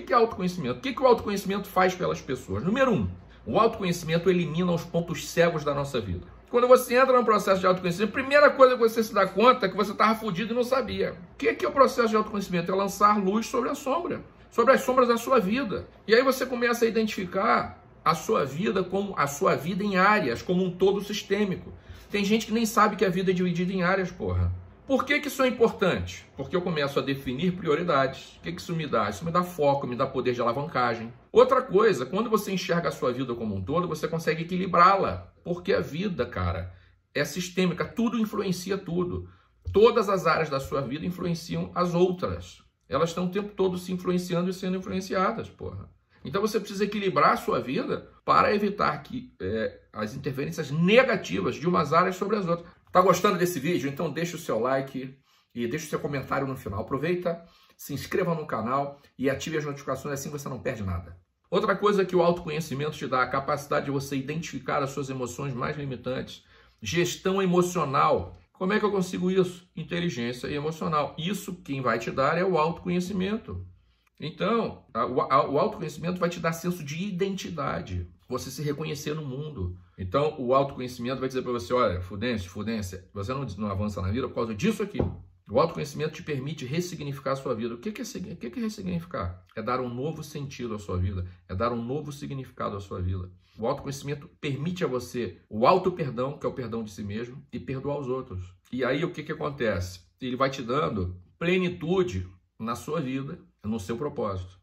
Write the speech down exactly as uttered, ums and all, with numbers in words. que que é autoconhecimento? O que que o autoconhecimento faz pelas pessoas? Número um, o autoconhecimento elimina os pontos cegos da nossa vida. Quando você entra no processo de autoconhecimento, a primeira coisa que você se dá conta é que você estava fudido e não sabia. O que que é o processo de autoconhecimento? É lançar luz sobre a sombra, sobre as sombras da sua vida. E aí você começa a identificar a sua vida como a sua vida em áreas, como um todo sistêmico. Tem gente que nem sabe que a vida é dividida em áreas, porra. Por que que isso é importante? Porque eu começo a definir prioridades. O que que isso me dá? Isso me dá foco, me dá poder de alavancagem. Outra coisa, quando você enxerga a sua vida como um todo, você consegue equilibrá-la. Porque a vida, cara, é sistêmica. Tudo influencia tudo. Todas as áreas da sua vida influenciam as outras. Elas estão o tempo todo se influenciando e sendo influenciadas, porra. Então você precisa equilibrar a sua vida para evitar que é, as interferências negativas de umas áreas sobre as outras. Tá gostando desse vídeo? Então deixa o seu like e deixa o seu comentário no final. Aproveita, se inscreva no canal e ative as notificações, assim você não perde nada. Outra coisa que o autoconhecimento te dá, a capacidade de você identificar as suas emoções mais limitantes. Gestão emocional. Como é que eu consigo isso? Inteligência emocional. Isso quem vai te dar é o autoconhecimento. Então, o autoconhecimento vai te dar senso de identidade, você se reconhecer no mundo. Então, o autoconhecimento vai dizer para você, olha, Fudêncio, Fudêncio, você não, não avança na vida por causa disso aqui. O autoconhecimento te permite ressignificar a sua vida. O que que é, que que é ressignificar? É dar um novo sentido à sua vida, é dar um novo significado à sua vida. O autoconhecimento permite a você o auto-perdão, que é o perdão de si mesmo, e perdoar os outros. E aí, o que que acontece? Ele vai te dando plenitude na sua vida, no seu propósito.